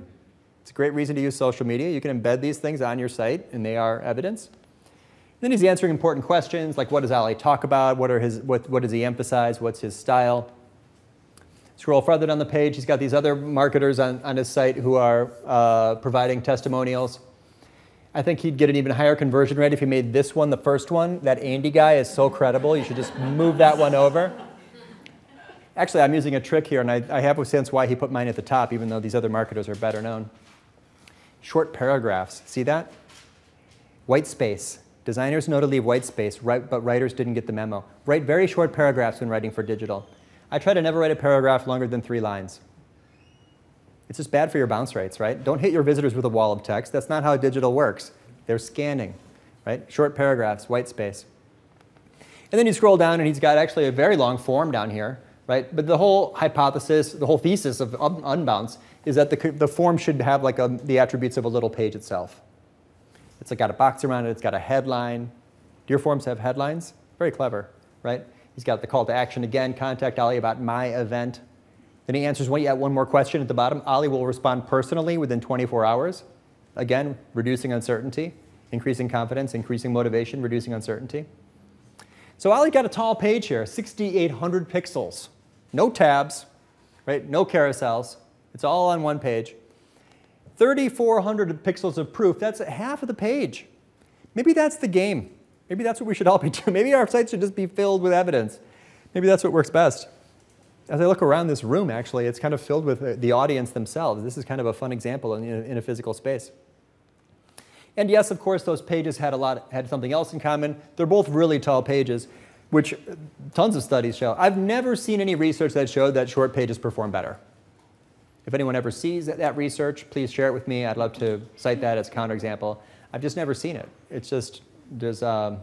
It's a great reason to use social media. You can embed these things on your site, and they are evidence. Then he's answering important questions, like what does Ali talk about? What, are his, what, what does he emphasize? What's his style? Scroll further down the page. He's got these other marketers on, on his site who are uh, providing testimonials. I think he'd get an even higher conversion rate if he made this one the first one. That Andy guy is so credible. You should just move that one over. Actually, I'm using a trick here, and I, I have a sense why he put mine at the top, even though these other marketers are better known. Short paragraphs. See that? White space. Designers know to leave white space, right, but writers didn't get the memo. Write very short paragraphs when writing for digital. I try to never write a paragraph longer than three lines. It's just bad for your bounce rates, right? Don't hit your visitors with a wall of text. That's not how digital works. They're scanning, right? Short paragraphs, white space. And then you scroll down, and he's got actually a very long form down here, right? But the whole hypothesis, the whole thesis of Unbounce is that the, the form should have like a, the attributes of a little page itself. It's got a box around it. It's got a headline. Do your forms have headlines? Very clever, right? He's got the call to action again. Contact Ali about my event. Then he answers one, yeah, one more question at the bottom. Ali will respond personally within twenty-four hours. Again, reducing uncertainty, increasing confidence, increasing motivation, reducing uncertainty. So Ali got a tall page here, six thousand eight hundred pixels. No tabs, right? No carousels. It's all on one page. three thousand four hundred pixels of proof. That's half of the page. Maybe that's the game. Maybe that's what we should all be doing. Maybe our sites should just be filled with evidence. Maybe that's what works best. As I look around this room, actually, it's kind of filled with the audience themselves. This is kind of a fun example in, in a physical space. And yes, of course, those pages had a lot, had something else in common. They're both really tall pages, which tons of studies show. I've never seen any research that showed that short pages perform better. If anyone ever sees that research, please share it with me. I'd love to cite that as a counterexample. I've just never seen it. It's just, there's, um,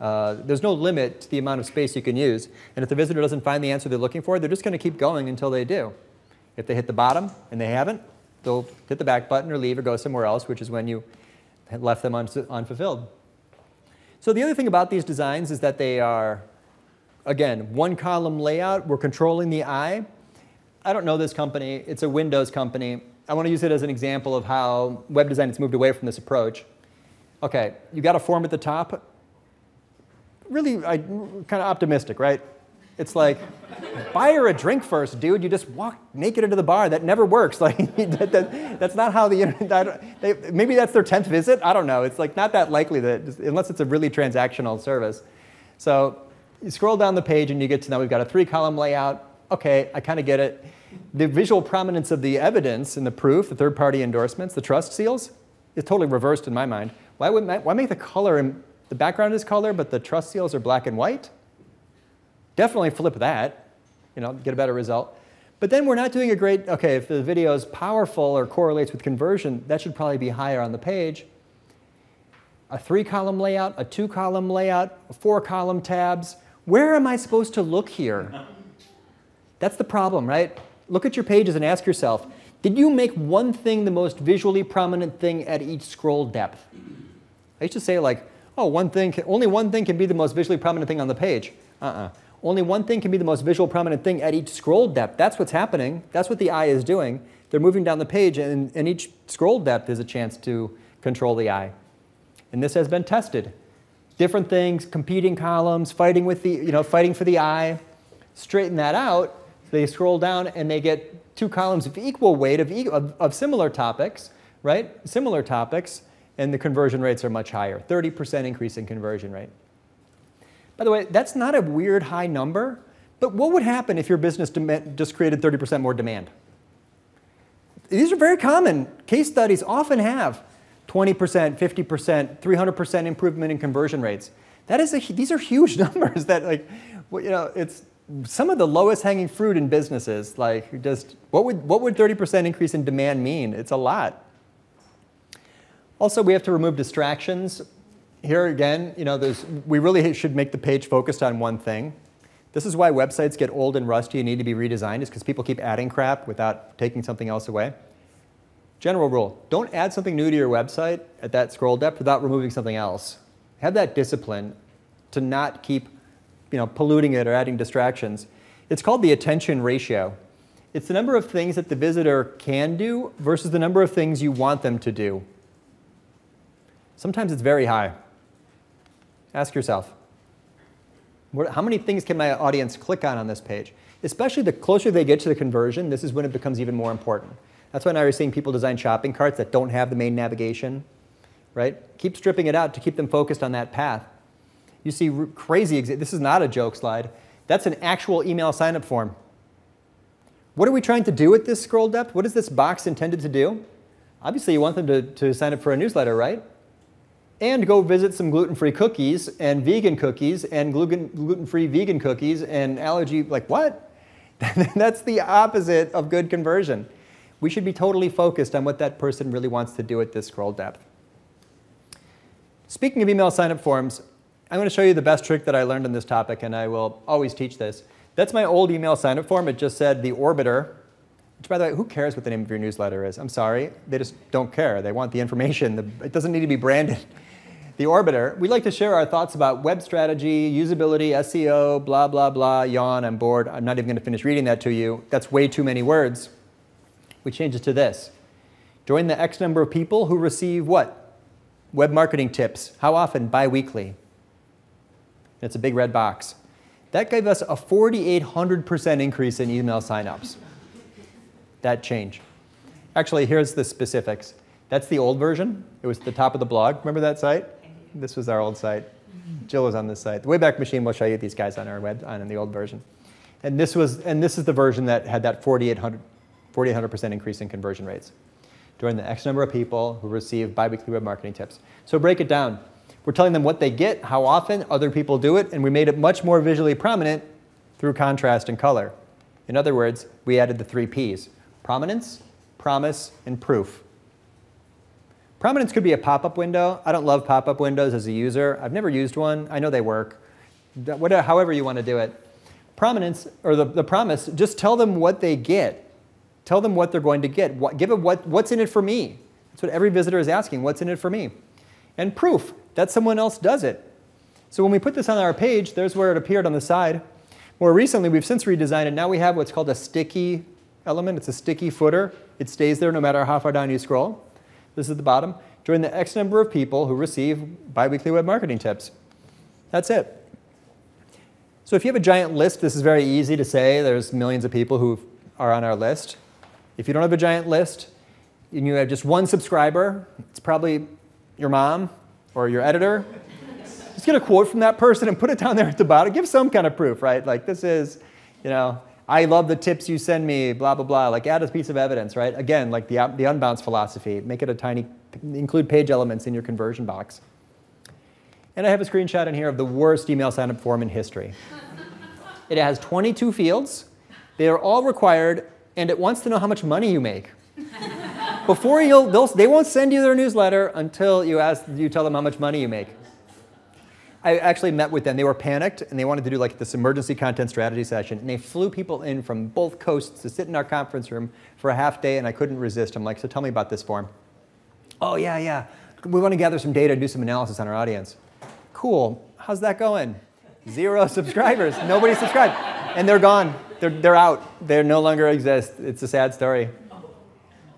uh, there's no limit to the amount of space you can use. And if the visitor doesn't find the answer they're looking for, they're just going to keep going until they do. If they hit the bottom and they haven't, they'll hit the back button or leave or go somewhere else, which is when you left them unfulfilled. So the other thing about these designs is that they are, again, one-column layout. We're controlling the eye. I don't know this company. It's a Windows company. I want to use it as an example of how web design has moved away from this approach. OK, you got a form at the top. Really I, kind of optimistic, right? It's like, buy her a drink first, dude. You just walk naked into the bar. That never works. Like, that, that, that's not how the internet, they, maybe that's their tenth visit. I don't know. It's like not that likely, that unless it's a really transactional service. So you scroll down the page, and you get to now we've got a three-column layout. OK, I kind of get it. The visual prominence of the evidence and the proof, the third-party endorsements, the trust seals, is totally reversed in my mind. Why, would, why make the color, in, the background is color, but the trust seals are black and white? Definitely flip that, you know, get a better result. But then we're not doing a great, OK, if the video is powerful or correlates with conversion, that should probably be higher on the page. A three-column layout, a two-column layout, four-column tabs. Where am I supposed to look here? That's the problem, right? Look at your pages and ask yourself, did you make one thing the most visually prominent thing at each scroll depth? I used to say like, oh, one thing can, only one thing can be the most visually prominent thing on the page. Uh-uh. Only one thing can be the most visual prominent thing at each scroll depth. That's what's happening. That's what the eye is doing. They're moving down the page, and, and each scroll depth is a chance to control the eye. And this has been tested. Different things, competing columns, fighting with the, you know, fighting for the eye. Straighten that out. They scroll down, and they get two columns of equal weight of, e of, of similar topics, right? Similar topics, and the conversion rates are much higher, thirty percent increase in conversion rate. By the way, that's not a weird high number, but what would happen if your business just created thirty percent more demand? These are very common. Case studies often have twenty percent, fifty percent, three hundred percent improvement in conversion rates. That is a, these are huge numbers that, like, well, you know, it's some of the lowest hanging fruit in businesses, like just what would what would thirty percent increase in demand mean? It's a lot. Also, we have to remove distractions. Here again, you know, there's, we really should make the page focused on one thing. This is why websites get old and rusty and need to be redesigned, is because people keep adding crap without taking something else away. General rule, don't add something new to your website at that scroll depth without removing something else. Have that discipline to not keep, you know, polluting it or adding distractions. It's called the attention ratio. It's the number of things that the visitor can do versus the number of things you want them to do. Sometimes it's very high. Ask yourself, what, how many things can my audience click on on this page? Especially the closer they get to the conversion, this is when it becomes even more important. That's why now you're seeing people design shopping carts that don't have the main navigation, right? Keep stripping it out to keep them focused on that path. You see crazy, this is not a joke slide. That's an actual email sign-up form. What are we trying to do with this scroll depth? What is this box intended to do? Obviously, you want them to, to sign up for a newsletter, right? And go visit some gluten-free cookies and vegan cookies and gluten, gluten-free vegan cookies and allergy, like what? That's the opposite of good conversion. We should be totally focused on what that person really wants to do at this scroll depth. Speaking of email sign-up forms, I'm going to show you the best trick that I learned on this topic, and I will always teach this. That's my old email sign-up form. It just said the orbiter, which, by the way, who cares what the name of your newsletter is? I'm sorry. They just don't care. They want the information. The, it doesn't need to be branded. The orbiter. We like to share our thoughts about web strategy, usability, S E O, blah, blah, blah, yawn, I'm bored. I'm not even going to finish reading that to you. That's way too many words. We change it to this. Join the X number of people who receive what? Web marketing tips. How often? Bi-weekly. It's a big red box. That gave us a forty-eight hundred percent increase in email signups. That change. Actually, here's the specifics. That's the old version. It was at the top of the blog. Remember that site? This was our old site. Jill was on this site. The Wayback Machine will show you these guys on our web, on the old version. And this was, and this is the version that had that forty-eight hundred percent increase in conversion rates. Join the X number of people who receive bi-weekly web marketing tips. So break it down. We're telling them what they get, how often, other people do it, and we made it much more visually prominent through contrast and color. In other words, we added the three Ps: prominence, promise, and proof. Prominence could be a pop-up window. I don't love pop-up windows as a user. I've never used one. I know they work. Whatever, however you want to do it. Prominence, or the, the promise, just tell them what they get. Tell them what they're going to get. What, give them what, what's in it for me. That's what every visitor is asking. What's in it for me? And proof that someone else does it. So when we put this on our page, there's where it appeared on the side. More recently, we've since redesigned it. Now we have what's called a sticky element. It's a sticky footer. It stays there no matter how far down you scroll. This is the bottom. Join the X number of people who receive bi-weekly web marketing tips. That's it. So if you have a giant list, this is very easy to say. There's millions of people who are on our list. If you don't have a giant list and you have just one subscriber, it's probably your mom or your editor. Just get a quote from that person and put it down there at the bottom. Give some kind of proof, right? Like, this is, you know, I love the tips you send me, blah, blah, blah. Like, add a piece of evidence, right? Again, like the, the Unbounce philosophy. Make it a tiny, include page elements in your conversion box. And I have a screenshot in here of the worst email signup form in history. It has twenty-two fields. They are all required, and it wants to know how much money you make. Before you'll, they'll, they won't send you their newsletter until you, ask, you tell them how much money you make. I actually met with them. They were panicked, and they wanted to do like this emergency content strategy session. And they flew people in from both coasts to sit in our conference room for a half day, and I couldn't resist. I'm like, so tell me about this form. Oh, yeah, yeah. We want to gather some data and do some analysis on our audience. Cool. How's that going? Zero subscribers. Nobody subscribed. And they're gone. They're, they're out. They no longer exist. It's a sad story.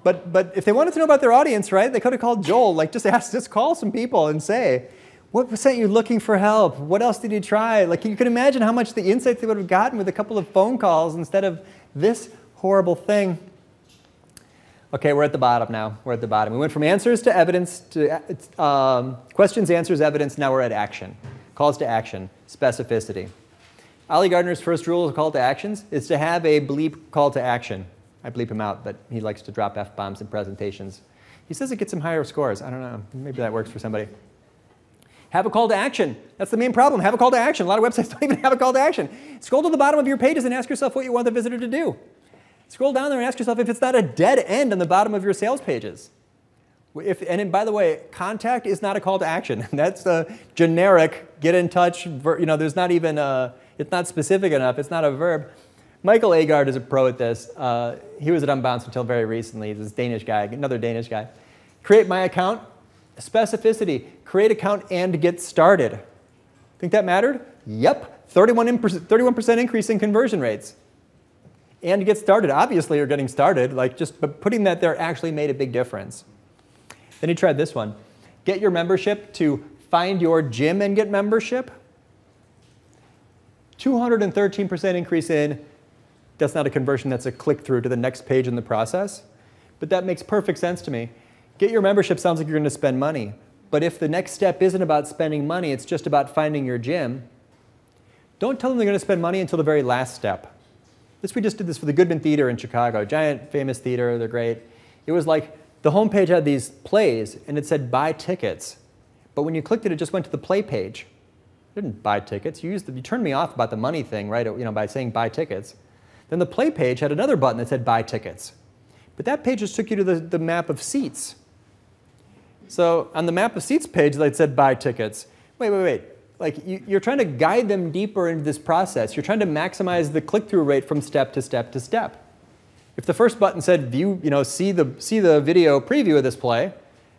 But, but if they wanted to know about their audience, right, they could have called Joel. Like, just ask, just call some people and say, what percent are you looking for help? What else did you try? Like, you can imagine how much the insights they would have gotten with a couple of phone calls instead of this horrible thing. Okay, we're at the bottom now. We're at the bottom. We went from answers to evidence to um, questions, answers, evidence. Now we're at action. Calls to action, specificity. Oli Gardner's first rule of call to actions is to have a bleep call to action. I bleep him out, but he likes to drop F-bombs in presentations. He says it gets him higher scores. I don't know. Maybe that works for somebody. Have a call to action. That's the main problem. Have a call to action. A lot of websites don't even have a call to action. Scroll to the bottom of your pages and ask yourself what you want the visitor to do. Scroll down there and ask yourself if it's not a dead end on the bottom of your sales pages. If, and by the way, contact is not a call to action. That's a generic get in touch. You know, there's not even a, it's not specific enough. It's not a verb. Michael Agard is a pro at this. Uh, he was at Unbounce until very recently. He's this Danish guy, another Danish guy. Create my account. Specificity. Create account and get started. Think that mattered? Yep. thirty-one percent increase in conversion rates. and to get started. Obviously, you're getting started. Like just but putting that there actually made a big difference. Then he tried this one. Get your membership to find your gym and get membership. two hundred thirteen percent increase in, that's not a conversion, that's a click through to the next page in the process. But that makes perfect sense to me. Get your membership sounds like you're gonna spend money. But if the next step isn't about spending money, it's just about finding your gym, don't tell them they're gonna spend money until the very last step. This, we just did this for the Goodman Theater in Chicago, giant famous theater, they're great. It was like the homepage had these plays and it said buy tickets. But when you clicked it, it just went to the play page. You didn't buy tickets. You used the, you turned me off about the money thing, right? You know, by saying buy tickets. Then the play page had another button that said buy tickets. But that page just took you to the, the map of seats. So on the map of seats page, they said buy tickets. Wait, wait, wait. Like you, you're trying to guide them deeper into this process. You're trying to maximize the click-through rate from step to step to step. If the first button said view, you know, see the see the video preview of this play,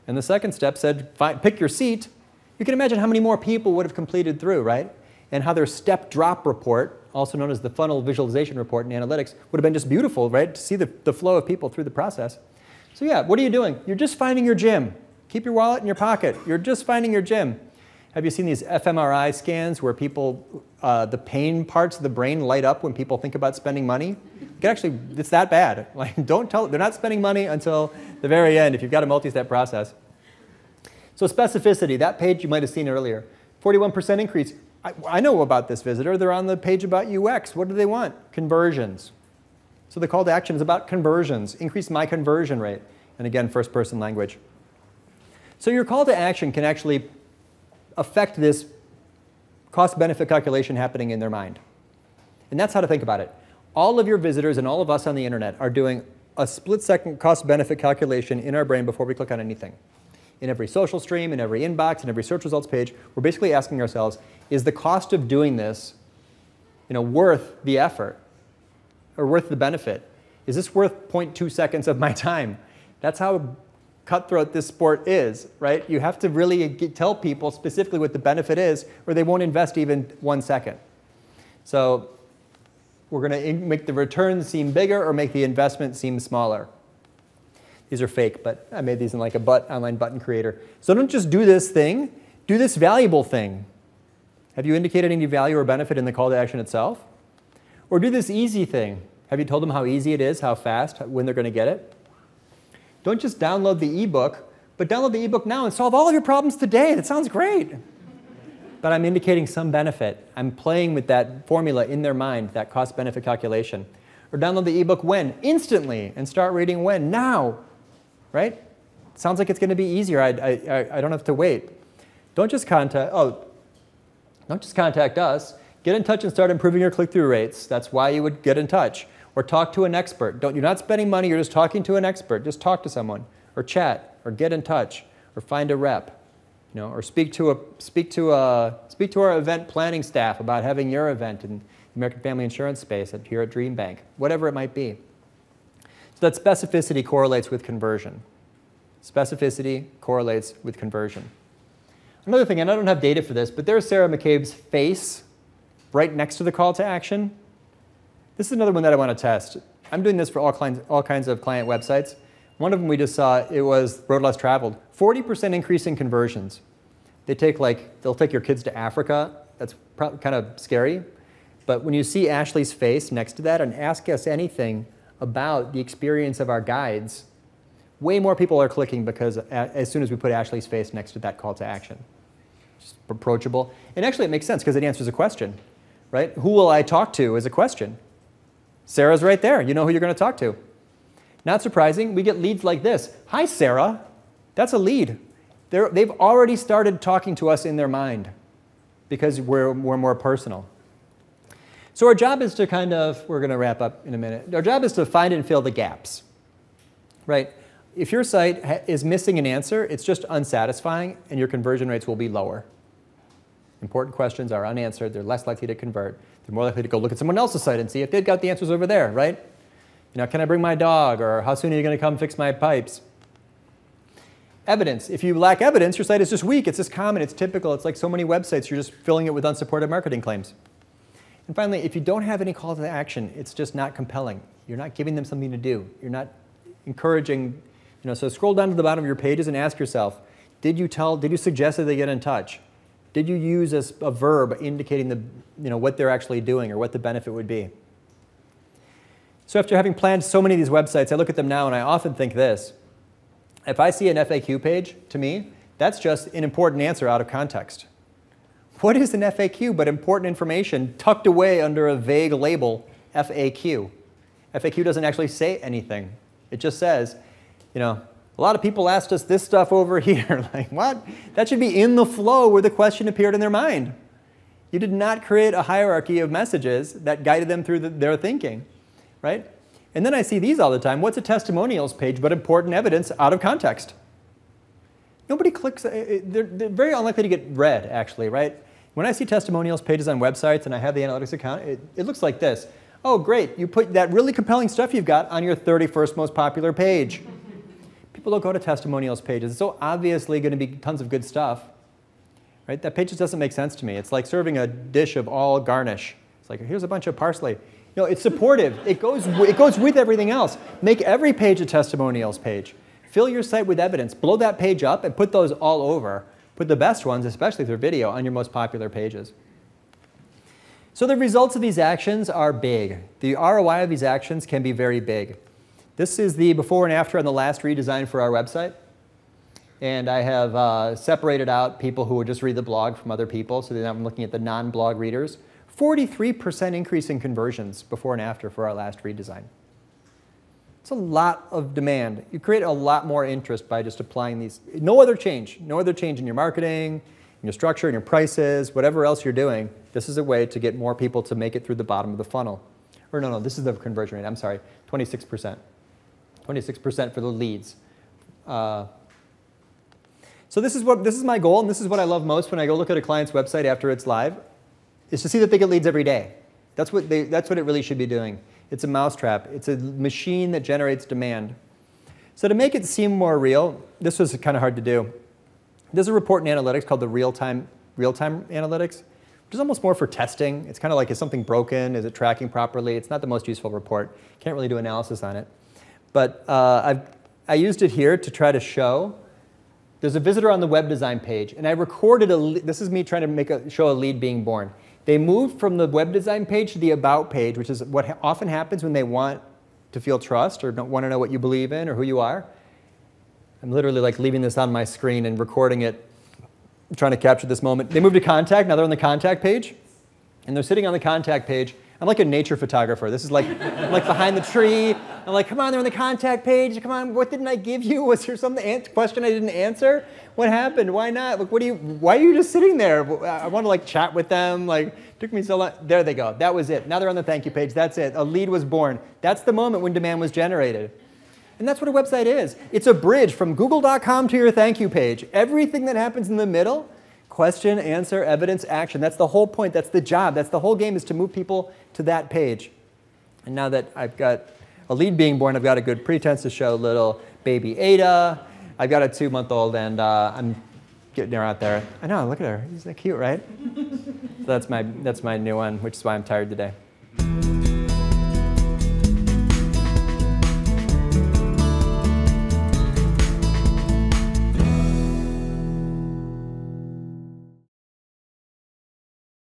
and the second step said find, pick your seat, you can imagine how many more people would have completed through, right? And how their step drop report, also known as the funnel visualization report in analytics, would have been just beautiful, right? To see the, the flow of people through the process. So yeah, what are you doing? You're just finding your gym. Keep your wallet in your pocket. You're just finding your gym. Have you seen these fMRI scans where people, uh, the pain parts of the brain light up when people think about spending money? It actually, it's that bad. Like, don't tell, they're not spending money until the very end if you've got a multi-step process. So specificity, that page you might have seen earlier. forty-one percent increase. I, I know about this visitor. They're on the page about U X. What do they want? Conversions. So the call to action is about conversions. Increase my conversion rate. And again, first person language. So your call to action can actually affect this cost-benefit calculation happening in their mind. And that's how to think about it. All of your visitors and all of us on the internet are doing a split-second cost-benefit calculation in our brain before we click on anything. In every social stream, in every inbox, in every search results page, we're basically asking ourselves, is the cost of doing this, you know, worth the effort or worth the benefit? Is this worth zero point two seconds of my time? That's how cutthroat this sport is, right? You have to really get, tell people specifically what the benefit is or they won't invest even one second. So we're going to make the return seem bigger or make the investment seem smaller. These are fake, but I made these in like a but, online button creator. So don't just do this thing, do this valuable thing. Have you indicated any value or benefit in the call to action itself? Or do this easy thing. Have you told them how easy it is, how fast, when they're going to get it? Don't just download the ebook, but download the ebook now and solve all of your problems today. That sounds great. But I'm indicating some benefit. I'm playing with that formula in their mind, that cost-benefit calculation. Or download the ebook when? Instantly. And start reading when? Now. Right? Sounds like it's going to be easier. I, I, I don't have to wait. Don't just contact, oh, don't just contact us. Get in touch and start improving your click-through rates. That's why you would get in touch. Or talk to an expert. Don't, you're not spending money. You're just talking to an expert. Just talk to someone. Or chat. Or get in touch. Or find a rep. You know, or speak to, a, speak, to a, speak to our event planning staff about having your event in the American Family Insurance space at, here at DreamBank, whatever it might be. So that specificity correlates with conversion. Specificity correlates with conversion. Another thing, and I don't have data for this, but there's Sarah McCabe's face right next to the call to action. This is another one that I want to test. I'm doing this for all kinds, all kinds of client websites. One of them we just saw, it was Road Less Traveled. forty percent increase in conversions. They take like, they'll take your kids to Africa. That's kind of scary. But when you see Ashley's face next to that and ask us anything about the experience of our guides, way more people are clicking because as soon as we put Ashley's face next to that call to action. Just approachable. And actually it makes sense because it answers a question, right? Who will I talk to is a question. Sarah's right there. You know who you're going to talk to. Not surprising, we get leads like this. Hi, Sarah. That's a lead. They're, they've already started talking to us in their mind because we're, we're more personal. So our job is to kind of, we're going to wrap up in a minute. Our job is to find and fill the gaps, right? If your site ha is missing an answer, it's just unsatisfying and your conversion rates will be lower. Important questions are unanswered. They're less likely to convert. They're more likely to go look at someone else's site and see if they've got the answers over there, right? You know, can I bring my dog? Or how soon are you going to come fix my pipes? Evidence. If you lack evidence, your site is just weak. It's just common. It's typical. It's like so many websites. You're just filling it with unsupported marketing claims. And finally, if you don't have any call to action, it's just not compelling. You're not giving them something to do. You're not encouraging, you know, so scroll down to the bottom of your pages and ask yourself, did you tell, did you suggest that they get in touch? Did you use a, a verb indicating the, you know, what they're actually doing or what the benefit would be? So after having planned so many of these websites, I look at them now and I often think this. If I see an F A Q page, to me, that's just an important answer out of context. What is an F A Q but important information tucked away under a vague label, F A Q? F A Q doesn't actually say anything. It just says, you know, a lot of people asked us this stuff over here. Like, what? That should be in the flow where the question appeared in their mind. You did not create a hierarchy of messages that guided them through the, their thinking, right? And then I see these all the time. What's a testimonials page but important evidence out of context? Nobody clicks. They're, they're very unlikely to get read, actually, right? When I see testimonials pages on websites and I have the analytics account, it, it looks like this. Oh, great. You put that really compelling stuff you've got on your thirty-first most popular page. People don't go to testimonials pages. It's so obviously going to be tons of good stuff, right? That page just doesn't make sense to me. It's like serving a dish of all garnish. It's like, here's a bunch of parsley. You know, it's supportive. It goes, it goes with everything else. Make every page a testimonials page. Fill your site with evidence. Blow that page up and put those all over. Put the best ones, especially through video, on your most popular pages. So the results of these actions are big. The R O I of these actions can be very big. This is the before and after on the last redesign for our website. And I have uh, separated out people who would just read the blog from other people. So then I'm looking at the non-blog readers. forty-three percent increase in conversions before and after for our last redesign. It's a lot of demand. You create a lot more interest by just applying these. No other change. No other change in your marketing, in your structure, in your prices, whatever else you're doing. This is a way to get more people to make it through the bottom of the funnel. Or no, no, this is the conversion rate. I'm sorry, twenty-six percent. twenty-six percent for the leads. Uh, so this is, what, this is my goal, and this is what I love most when I go look at a client's website after it's live, is to see that they get leads every day. That's what, they, that's what it really should be doing. It's a mousetrap. It's a machine that generates demand. So to make it seem more real, this was kind of hard to do. There's a report in analytics called the real-time real-time analytics, which is almost more for testing. It's kind of like, is something broken? Is it tracking properly? It's not the most useful report. Can't really do analysis on it. But uh, I've, I used it here to try to show. There's a visitor on the web design page, and I recorded a, this is me trying to make a, show a lead being born. They moved from the web design page to the about page, which is what ha often happens when they want to feel trust or don't want to know what you believe in or who you are. I'm literally like leaving this on my screen and recording it, I'm trying to capture this moment. They moved to contact. Now they're on the contact page, and they're sitting on the contact page. I'm like a nature photographer. This is like, I'm like behind the tree. I'm like, come on, they're on the contact page. Come on, what didn't I give you? Was there some question I didn't answer? What happened? Why not? Like, what do you? Why are you just sitting there? I want to like chat with them. Like, took me so long. There they go. That was it. Now they're on the thank you page. That's it. A lead was born. That's the moment when demand was generated. And that's what a website is. It's a bridge from Google dot com to your thank you page. Everything that happens in the middle. Question, answer, evidence, action. That's the whole point. That's the job. That's the whole game, is to move people to that page. And now that I've got a lead being born, I've got a good pretense to show little baby Ada. I've got a two-month-old, and uh, I'm getting her out there. I know. Look at her. She's cute, right? So that's my, that's my new one, which is why I'm tired today.